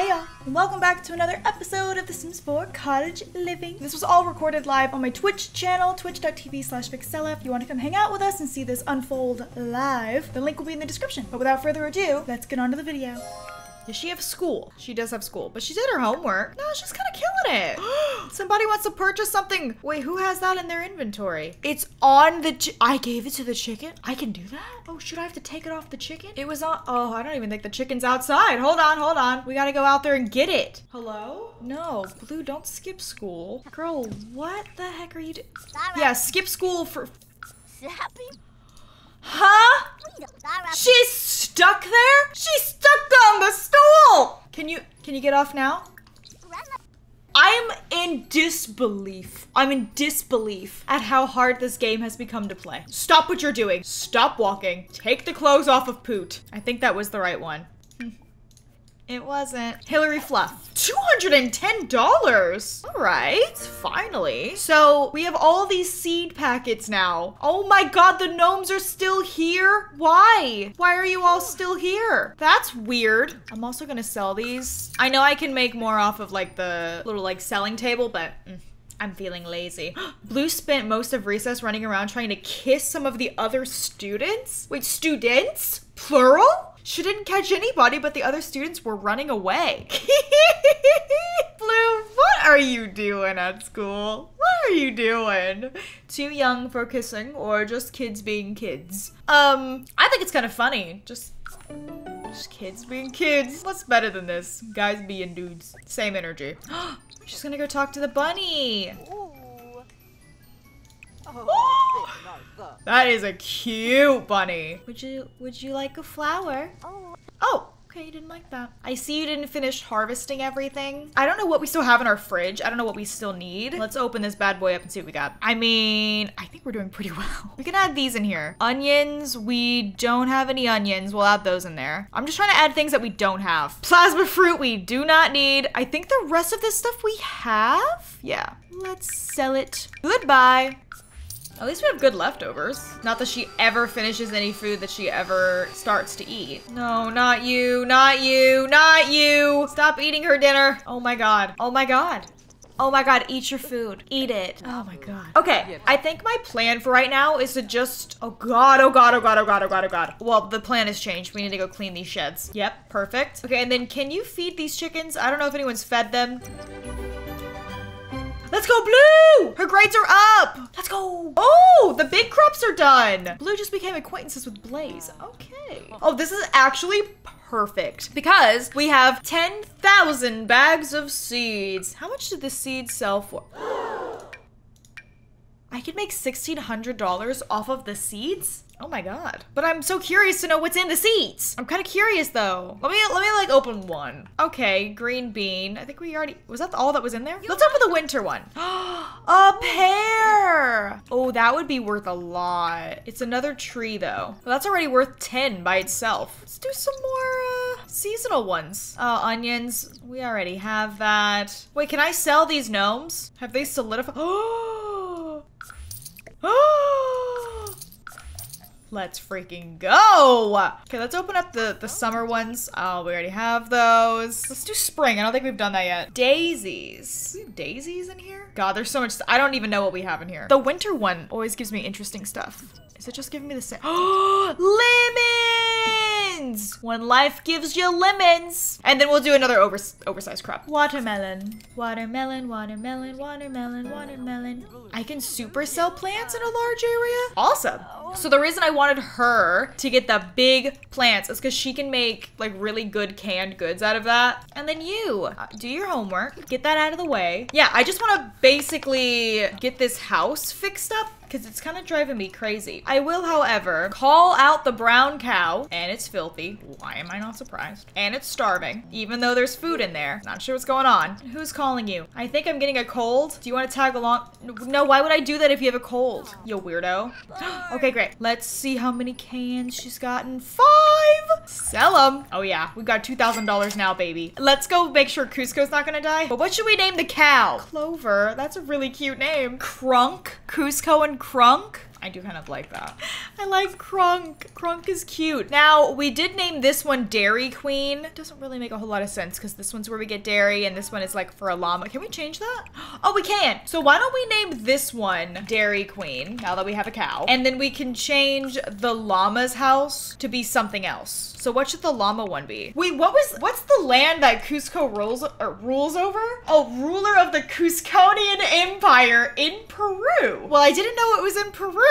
Hey y'all, and welcome back to another episode of The Sims 4 Cottage Living. This was all recorded live on my Twitch channel, twitch.tv/Vixella. If you want to come hang out with us and see this unfold live, the link will be in the description. But without further ado, let's get on to the video. Does she have school? She does have school, but she did her homework. No, she's kind of killing it. Somebody wants to purchase something. Wait, who has that in their inventory? It's on the I gave it to the chicken? I can do that? Oh, should I have to take it off the chicken? It was on, oh, I don't even think the chicken's outside. Hold on. We gotta go out there and get it. Hello? No, Blue, don't skip school. Girl, what the heck are you doing? Yeah, skip school for, huh? She's stuck there? She's stuck on the stool! Can you get off now? I'm in disbelief. I'm in disbelief at how hard this game has become to play. Stop what you're doing. Stop walking. Take the clothes off of Poot. I think that was the right one. It wasn't. Hillary Fluff. $210. All right, finally. So we have all these seed packets now. Oh my God, the gnomes are still here. Why? Why are you all still here? That's weird. I'm also gonna sell these. I know I can make more off of like the little like selling table, but I'm feeling lazy. Blue spent most of recess running around trying to kiss some of the other students. Wait, students? Plural? She didn't catch anybody, but the other students were running away. Blue, what are you doing at school? What are you doing? Too young for kissing or just kids being kids? I think it's kind of funny. Just kids being kids. What's better than this? Guys being dudes. Same energy. She's gonna go talk to the bunny. That is a cute bunny. Would you like a flower? Oh, okay, you didn't like that. I see you didn't finish harvesting everything. I don't know what we still have in our fridge. I don't know what we still need. Let's open this bad boy up and see what we got. I mean, I think we're doing pretty well. We can add these in here. Onions, we don't have any onions. We'll add those in there. I'm just trying to add things that we don't have. Plasma fruit we do not need. I think the rest of this stuff we have? Yeah, let's sell it. Goodbye. At least we have good leftovers. Not that she ever finishes any food that she ever starts to eat. No, not you, not you, not you. Stop eating her dinner. Oh my God, oh my God. Oh my God, eat your food, eat it. Oh my God. Okay, I think my plan for right now is to just, oh God. Well, the plan has changed. We need to go clean these sheds. Yep, perfect. Okay, and then can you feed these chickens? I don't know if anyone's fed them. Let's go, Blue! Her grades are up! Let's go! Oh, the big crops are done! Blue just became acquaintances with Blaze. Okay. Oh, this is actually perfect because we have 10,000 bags of seeds. How much did the seeds sell for? I could make $1,600 off of the seeds? Oh my God. But I'm so curious to know what's in the seeds. I'm kind of curious though. Let me like open one. Okay, green bean. I think we already, was that all that was in there? Let's open the winter one. A pear. Oh, that would be worth a lot. It's another tree though. Well, that's already worth 10 by itself. Let's do some more seasonal ones. Onions, we already have that. Wait, can I sell these gnomes? Have they solidified? Let's freaking go! Okay, let's open up the summer ones. Oh, we already have those. Let's do spring. I don't think we've done that yet. Daisies. Do we have daisies in here? God, there's so much stuff. I don't even know what we have in here. The winter one always gives me interesting stuff. Is it just giving me the same? Oh, lemons! When life gives you lemons. And then we'll do another oversized crop. Watermelon. Watermelon. I can super sell plants in a large area? Awesome. So the reason I wanted her to get the big plants is because she can make like really good canned goods out of that. And then you do your homework, get that out of the way. Yeah, I just want to basically get this house fixed up because it's kind of driving me crazy. I will, however, call out the brown cow, and it's filthy. Why am I not surprised? And it's starving, even though there's food in there. Not sure what's going on. Who's calling you? I think I'm getting a cold. Do you want to tag along? No, why would I do that if you have a cold? You weirdo. Okay, great. Let's see how many cans she's gotten. 5! Sell them. Oh yeah, we've got $2,000 now, baby. Let's go make sure Kuzco's not gonna die. But what should we name the cow? Clover, that's a really cute name. Crunk, Kuzco and Crunk. I do kind of like that. I like Kronk. Kronk is cute. Now, we did name this one Dairy Queen. Doesn't really make a whole lot of sense because this one's where we get dairy and this one is like for a llama. Can we change that? Oh, we can. So why don't we name this one Dairy Queen now that we have a cow? And then we can change the llama's house to be something else. So what should the llama one be? Wait, what's the land that Kuzco rules over? Oh, ruler of the Kuzcotopia Empire in Peru. Well, I didn't know it was in Peru.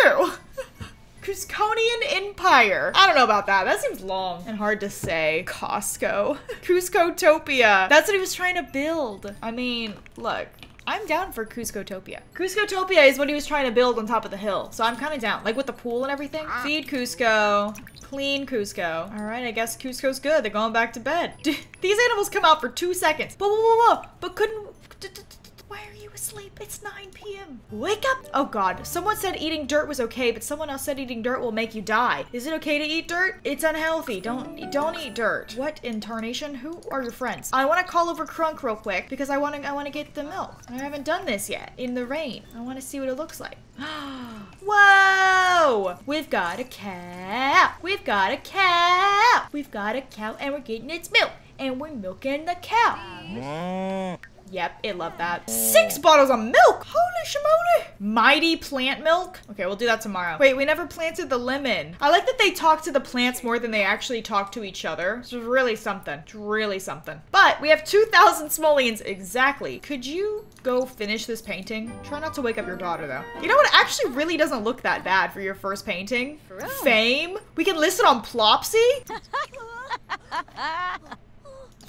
Kuzcotopia Empire. I don't know about that. That seems long and hard to say. Costco. Kuzcotopia. That's what he was trying to build. I mean, look. I'm down for Kuzcotopia. Kuzcotopia is what he was trying to build on top of the hill. So I'm kind of down. Like with the pool and everything. Feed Kuzco. Clean Kuzco. All right, I guess Kuzco's good. They're going back to bed. Dude, these animals come out for 2 seconds. But whoa. But couldn't... Why are you asleep? It's 9 p.m. Wake up! Oh God, someone said eating dirt was okay, but someone else said eating dirt will make you die. Is it okay to eat dirt? It's unhealthy. Don't eat dirt. What in tarnation? Who are your friends? I want to call over Kronk real quick because I want to get the milk. I haven't done this yet in the rain. I want to see what it looks like. Whoa! We've got a cow. We've got a cow. We've got a cow and we're getting its milk and we're milking the cow. Yep, it loved that. 6 bottles of milk! Holy shmoly! Mighty plant milk? Okay, we'll do that tomorrow. Wait, we never planted the lemon. I like that they talk to the plants more than they actually talk to each other. This is really something. It's really something. But we have 2,000 simoleons exactly. Could you go finish this painting? Try not to wake up your daughter, though. You know what? It actually really doesn't look that bad for your first painting. Fame? We can list it on Plopsy?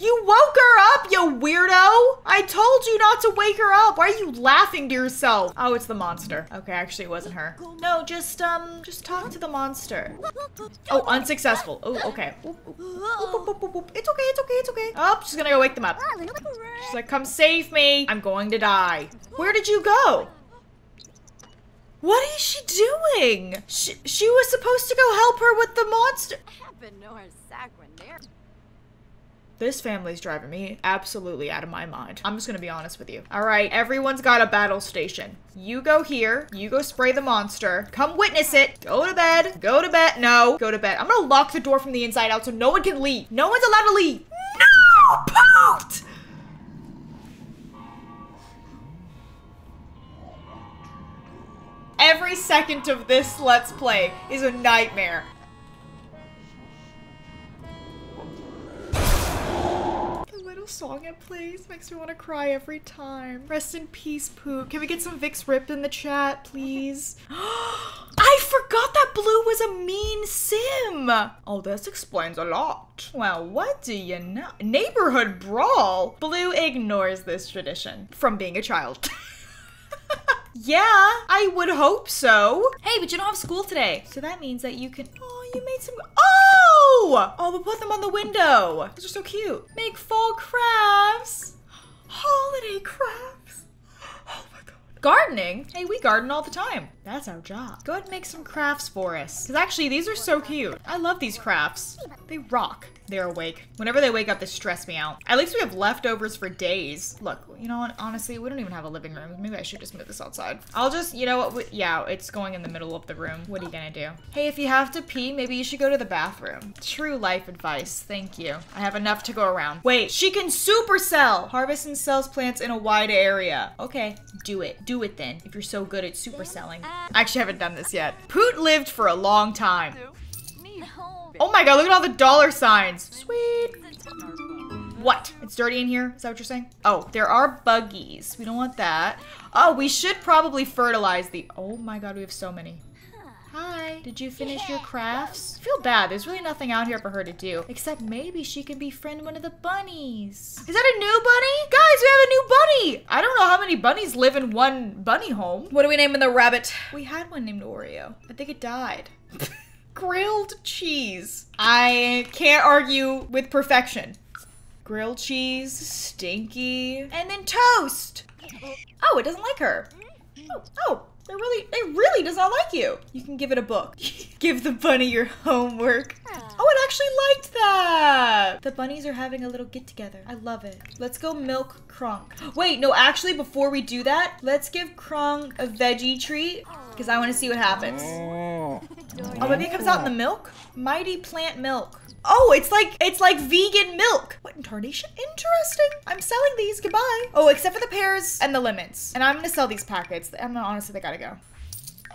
You woke her up, you weirdo! I told you not to wake her up! Why are you laughing to yourself? Oh, it's the monster. Okay, actually it wasn't her. No, just talk to the monster. Oh, unsuccessful. Oh, okay. It's okay, it's okay, it's okay. Oh, she's gonna go wake them up. She's like, come save me! I'm going to die. Where did you go? What is she doing? She was supposed to go help her with the monster. This family's driving me absolutely out of my mind. I'm just gonna be honest with you. All right, everyone's got a battle station. You go here, you go spray the monster, come witness it, go to bed, no, go to bed. I'm gonna lock the door from the inside out so no one can leave. No one's allowed to leave. No, pooped! Every second of this Let's Play is a nightmare. Song it plays makes me want to cry every time. Rest in peace, Poop. Can we get some Vix Rip in the chat, please? I forgot that Blue was a mean sim. Oh, this explains a lot. Well, what do you know? Neighborhood brawl. Blue ignores this tradition from being a child. Yeah, I would hope so. Hey, but you don't have school today, so that means that you can. Oh, you made some. Oh, we'll put them on the window. Those are so cute. Make fall crafts. Holiday crafts. Oh my God. Gardening? Hey, we garden all the time. That's our job. Go ahead and make some crafts for us. Because actually, these are so cute. I love these crafts. They rock. They're awake. Whenever they wake up, they stress me out. At least we have leftovers for days. Look, you know what? Honestly, we don't even have a living room. Maybe I should just move this outside. I'll just, you know what? Yeah, it's going in the middle of the room. What are you gonna do? Hey, if you have to pee, maybe you should go to the bathroom. True life advice. Thank you. I have enough to go around. Wait, she can supercell! Harvests and sells plants in a wide area. Okay, do it. Do it then, if you're so good at supercelling. I actually haven't done this yet. Poot lived for a long time. Oh my God, look at all the dollar signs. Sweet. What? It's dirty in here? Is that what you're saying? Oh, there are buggies. We don't want that. Oh, we should probably fertilize the... Oh my God, we have so many. Hi. Did you finish your crafts? I feel bad. There's really nothing out here for her to do. Except maybe she can befriend one of the bunnies. Is that a new bunny? Guys, we have a new bunny! I don't know how many bunnies live in one bunny home. What are we naming the rabbit? We had one named Oreo. I think it died. Grilled cheese. I can't argue with perfection. Grilled cheese, stinky, and then toast. Oh, it doesn't like her. Oh, it really does not like you. You can give it a book. Give the bunny your homework. Oh, it actually liked that. The bunnies are having a little get together. I love it. Let's go milk Kronk. Wait, no, actually, before we do that, let's give Kronk a veggie treat. because I want to see what happens. Oh, maybe it comes out in the milk? Mighty plant milk. Oh, it's like vegan milk. What in tarnation? Interesting. I'm selling these, goodbye. Oh, except for the pears and the lemons. And I'm gonna sell these packets. I'm not, honestly, they gotta go.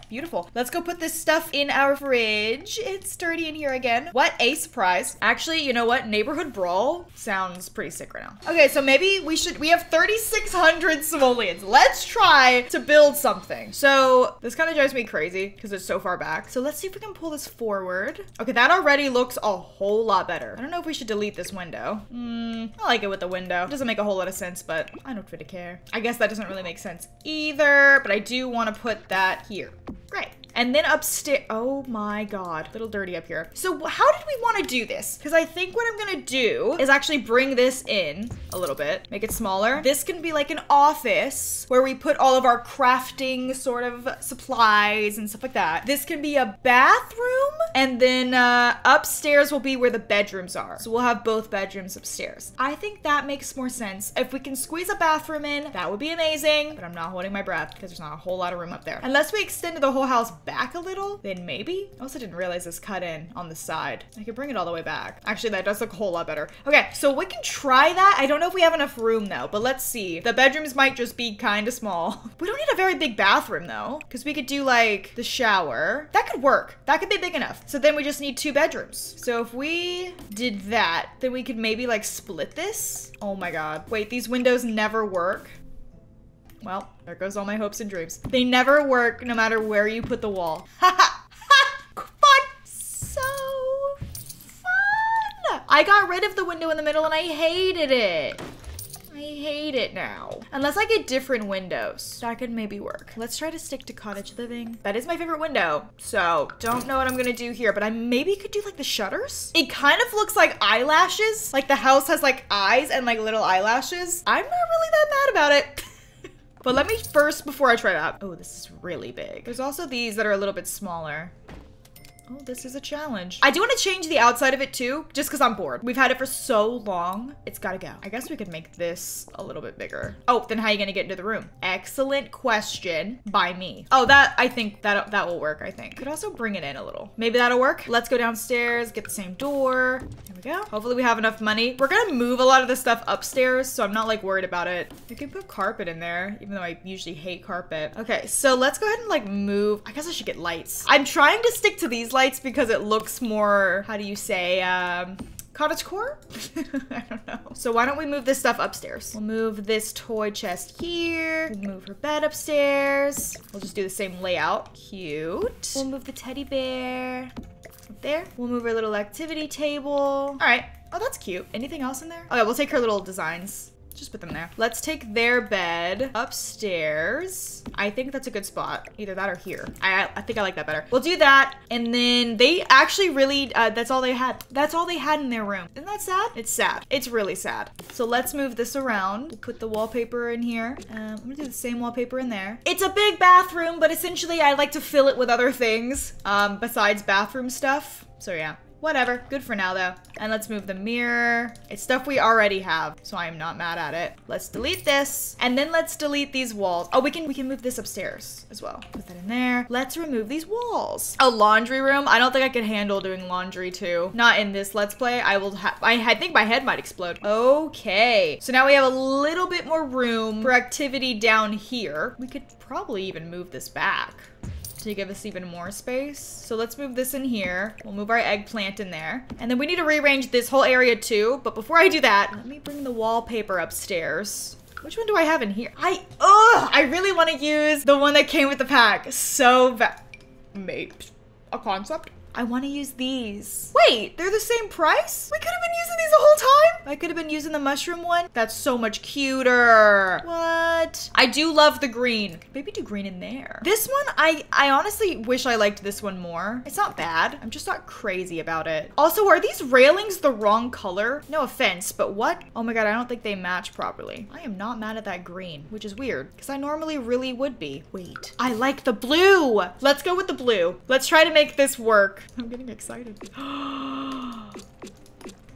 Beautiful. Let's go put this stuff in our fridge. It's dirty in here again. What a surprise. Actually, you know what? Neighborhood brawl sounds pretty sick right now. Okay, so maybe we have 3,600 simoleons. Let's try to build something. So this kind of drives me crazy because it's so far back. So let's see if we can pull this forward. Okay, that already looks a whole lot better. I don't know if we should delete this window. I like it with the window. It doesn't make a whole lot of sense, but I don't really care. I guess that doesn't really make sense either, but I do want to put that here. Great. And then upstairs, oh my God, a little dirty up here. So how did we want to do this? Because I think what I'm going to do is actually bring this in a little bit, make it smaller. This can be like an office where we put all of our crafting sort of supplies and stuff like that. This can be a bathroom, and then upstairs will be where the bedrooms are. So we'll have both bedrooms upstairs. I think that makes more sense. If we can squeeze a bathroom in, that would be amazing, but I'm not holding my breath because there's not a whole lot of room up there. Unless we extend the whole house back a little, then maybe. I also didn't realize this cut in on the side. I could bring it all the way back. Actually, that does look a whole lot better. Okay, so we can try that. I don't know if we have enough room though, but let's see. The bedrooms might just be kind of small. We don't need a very big bathroom though, because we could do like the shower. That could work. That could be big enough. So then we just need two bedrooms. So if we did that, then we could maybe like split this. Oh my God. Wait, these windows never work. Well, there goes all my hopes and dreams. They never work no matter where you put the wall. Ha ha! Fun! So fun! I got rid of the window in the middle and I hated it. I hate it now. Unless I get different windows, that could maybe work. Let's try to stick to cottage living. That is my favorite window. So don't know what I'm gonna do here, but I maybe could do like the shutters. It kind of looks like eyelashes. Like the house has like eyes and like little eyelashes. I'm not really that mad about it. But let me first, before I try it out. Oh, this is really big. There's also these that are a little bit smaller. Oh, this is a challenge. I do want to change the outside of it too, just because I'm bored. We've had it for so long. It's gotta go. I guess we could make this a little bit bigger. Oh, then how are you gonna get into the room? Excellent question by me. Oh, that, I think that will work, I think. Could also bring it in a little. Maybe that'll work. Let's go downstairs, get the same door. There we go. Hopefully we have enough money. We're gonna move a lot of this stuff upstairs, so I'm not like worried about it. We can put carpet in there, even though I usually hate carpet. Okay, so let's go ahead and like move. I guess I should get lights. I'm trying to stick to these lights because it looks more, how do you say, cottagecore? I don't know. So why don't we move this stuff upstairs? We'll move this toy chest here. We'll move her bed upstairs. We'll just do the same layout. Cute. We'll move the teddy bear up there. We'll move her little activity table. All right. Oh, that's cute. Anything else in there? Okay, we'll take her little designs. Just put them there. Let's take their bed upstairs. I think that's a good spot. Either that or here. I think I like that better. We'll do that. And then they actually really, that's all they had. That's all they had in their room. Isn't that sad? It's sad. It's really sad. So let's move this around. We'll put the wallpaper in here. I'm gonna do the same wallpaper in there. It's a big bathroom, but essentially I like to fill it with other things besides bathroom stuff. So yeah. Whatever, good for now though. And let's move the mirror. It's stuff we already have, so I am not mad at it. Let's delete this, and then let's delete these walls. Oh, we can move this upstairs as well. Put that in there. Let's remove these walls. A laundry room? I don't think I could handle doing laundry too. Not in this Let's Play. I think my head might explode. Okay, so now we have a little bit more room for activity down here. We could probably even move this back to give us even more space. So let's move this in here. We'll move our eggplant in there. And then we need to rearrange this whole area too. But before I do that, let me bring the wallpaper upstairs. Which one do I have in here? I really want to use the one that came with the pack. So bad. Maybe a concept. I want to use these. Wait, they're the same price? We could have been using these the whole time. I could have been using the mushroom one. That's so much cuter. What? I do love the green. Maybe do green in there. This one, I honestly wish I liked this one more. It's not bad. I'm just not crazy about it. Also, are these railings the wrong color? No offense, but what? Oh my God, I don't think they match properly. I am not mad at that green, which is weird because I normally really would be. Wait, I like the blue. Let's go with the blue. Let's try to make this work. I'm getting excited.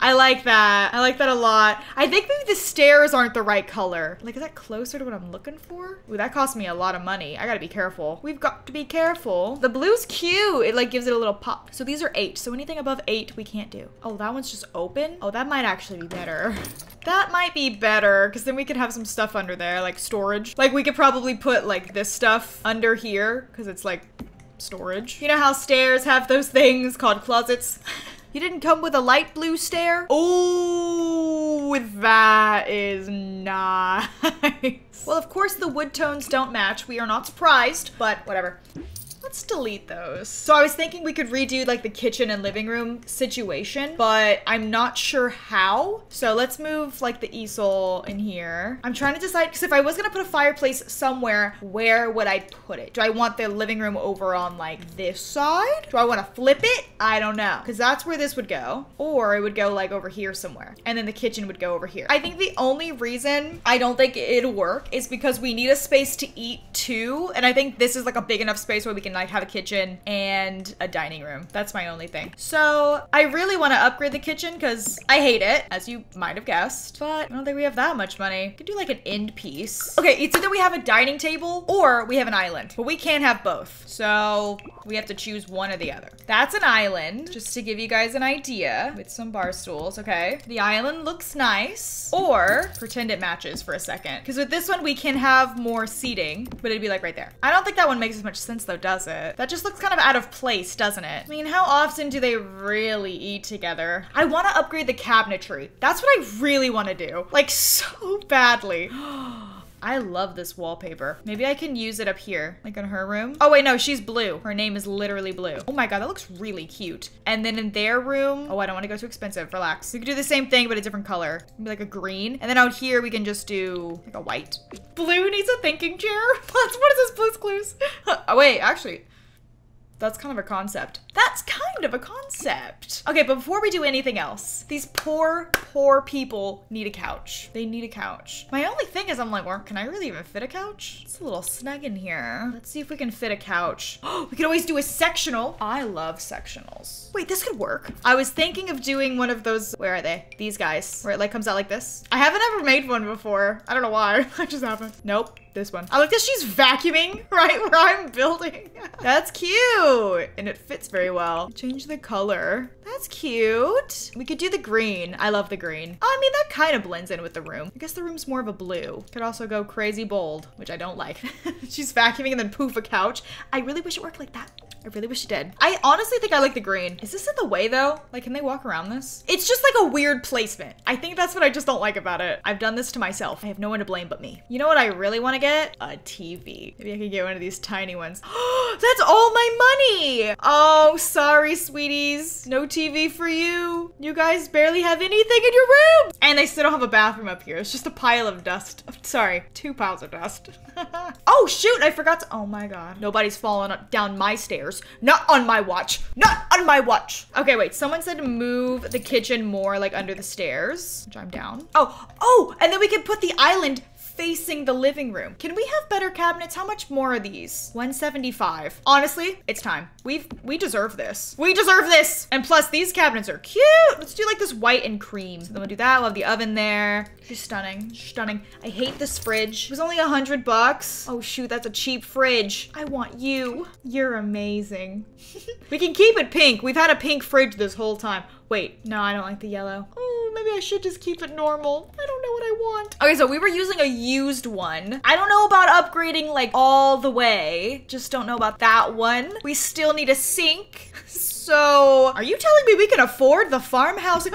I like that. I like that a lot. I think maybe the stairs aren't the right color. Like, is that closer to what I'm looking for? Ooh, that cost me a lot of money. I gotta be careful. We've got to be careful. The blue's cute. It like gives it a little pop. So these are 8. So anything above 8 we can't do. Oh, that one's just open. Oh, that might actually be better. That might be better, because then we could have some stuff under there, like storage. Like, we could probably put like this stuff under here, because it's like storage. You know how stairs have those things called closets? You didn't come with a light blue stair? Oh, that is nice. Well, of course the wood tones don't match. We are not surprised, but whatever. Let's delete those. So I was thinking we could redo like the kitchen and living room situation, but I'm not sure how. So let's move like the easel in here. I'm trying to decide, because if I was gonna put a fireplace somewhere, where would I put it? Do I want the living room over on like this side? Do I want to flip it? I don't know, because that's where this would go, or it would go like over here somewhere, and then the kitchen would go over here. I think the only reason I don't think it'll work is because we need a space to eat too, and I think this is like a big enough space where we can like have a kitchen and a dining room. That's my only thing. So I really want to upgrade the kitchen because I hate it, as you might have guessed, but I don't think we have that much money. We could do like an end piece. Okay, it's either we have a dining table or we have an island, but we can't have both. So we have to choose one or the other. That's an island, just to give you guys an idea, with some bar stools. Okay, the island looks nice, or pretend it matches for a second, because with this one we can have more seating, but it'd be like right there. I don't think that one makes as much sense though, does it? That just looks kind of out of place, doesn't it? I mean, how often do they really eat together? I want to upgrade the cabinetry. That's what I really want to do, like so badly. I love this wallpaper. Maybe I can use it up here, like in her room. Oh wait, no, she's blue. Her name is literally Blue. Oh my God, that looks really cute. And then in their room, oh, I don't want to go too expensive, relax. We could do the same thing, but a different color, maybe like a green. And then out here, we can just do like a white. Blue needs a thinking chair. What is this, Blue's Clues? Oh wait, actually, that's kind of a concept. That's kind of a concept. Okay, but before we do anything else, these poor, poor people need a couch. They need a couch. My only thing is I'm like, well, can I really even fit a couch? It's a little snug in here. Let's see if we can fit a couch. Oh, we could always do a sectional. I love sectionals. Wait, this could work. I was thinking of doing one of those, where are they? These guys, where it like comes out like this. I haven't ever made one before. I don't know why, I just haven't. Nope. This one. I like that she's vacuuming right where I'm building. That's cute. And it fits very well. Change the color. That's cute. We could do the green. I love the green. Oh, I mean, that kind of blends in with the room. I guess the room's more of a blue. Could also go crazy bold, which I don't like. She's vacuuming and then poof, a couch. I really wish it worked like that. I really wish it did. I honestly think I like the green. Is this in the way though? Like, can they walk around this? It's just like a weird placement. I think that's what I just don't like about it. I've done this to myself. I have no one to blame but me. You know what I really want to get? A TV. Maybe I could get one of these tiny ones. That's all my money. Oh, sorry, sweeties. No TV for you. You guys barely have anything in your room. And they still don't have a bathroom up here. It's just a pile of dust. Sorry, 2 piles of dust. Oh shoot, I forgot to, oh my God. Nobody's falling down my stairs. Not on my watch. Not on my watch. Okay, wait. Someone said to move the kitchen more like under the stairs, which I'm down. Oh, and then we can put the island facing the living room. Can we have better cabinets? How much more are these? 175. Honestly, it's time. We deserve this. We deserve this. And plus, these cabinets are cute. Let's do like this white and cream. So then we'll do that. We'll have the oven there. She's stunning. Stunning. I hate this fridge. It was only $100. Oh shoot, that's a cheap fridge. I want you. You're amazing. We can keep it pink. We've had a pink fridge this whole time. Wait, no, I don't like the yellow. Oh, maybe I should just keep it normal. I don't know what I want. Okay, so we were using a used one. I don't know about upgrading like all the way. Just don't know about that one. We still need a sink. So are you telling me we can afford the farmhouse?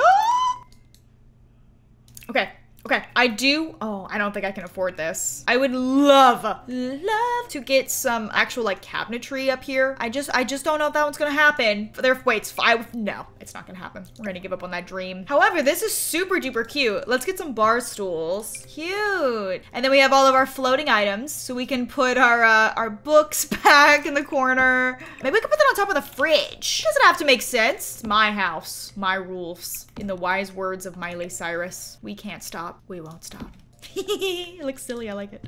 Okay, I do. Oh, I don't think I can afford this. I would love to get some actual like cabinetry up here. I just don't know if that one's gonna happen. No, it's not gonna happen. We're gonna give up on that dream. However, this is super duper cute. Let's get some bar stools. Cute. And then we have all of our floating items, so we can put our books back in the corner. Maybe we can put that on top of the fridge. Doesn't have to make sense. It's my house, my rules. In the wise words of Miley Cyrus, we can't stop. We won't stop. It looks silly, I like it.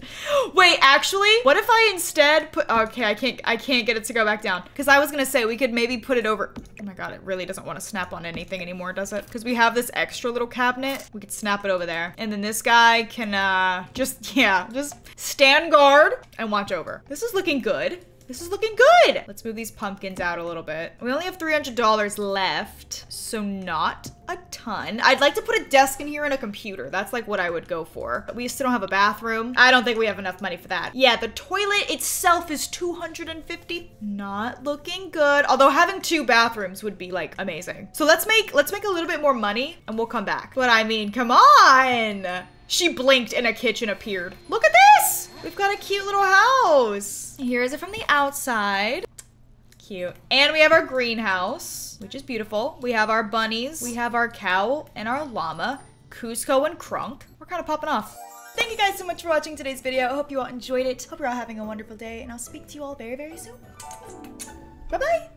Wait, actually, what if I instead put, okay, I can't get it to go back down. Cause I was gonna say we could maybe put it over. Oh my God, it really doesn't want to snap on anything anymore, does it? Cause we have this extra little cabinet. We could snap it over there. And then this guy can just stand guard and watch over. This is looking good. This is looking good. Let's move these pumpkins out a little bit. We only have $300 left, so not a ton. I'd like to put a desk in here and a computer. That's like what I would go for. But we still don't have a bathroom. I don't think we have enough money for that. Yeah, the toilet itself is $250. Not looking good. Although having two bathrooms would be like amazing. So let's make a little bit more money and we'll come back. But I mean, come on. She blinked and a kitchen appeared. Look at this! We've got a cute little house. Here is it from the outside. Cute. And we have our greenhouse, which is beautiful. We have our bunnies. We have our cow and our llama, Kuzco and Krunk. We're kind of popping off. Thank you guys so much for watching today's video. I hope you all enjoyed it. Hope you're all having a wonderful day, and I'll speak to you all very, very soon. Bye-bye.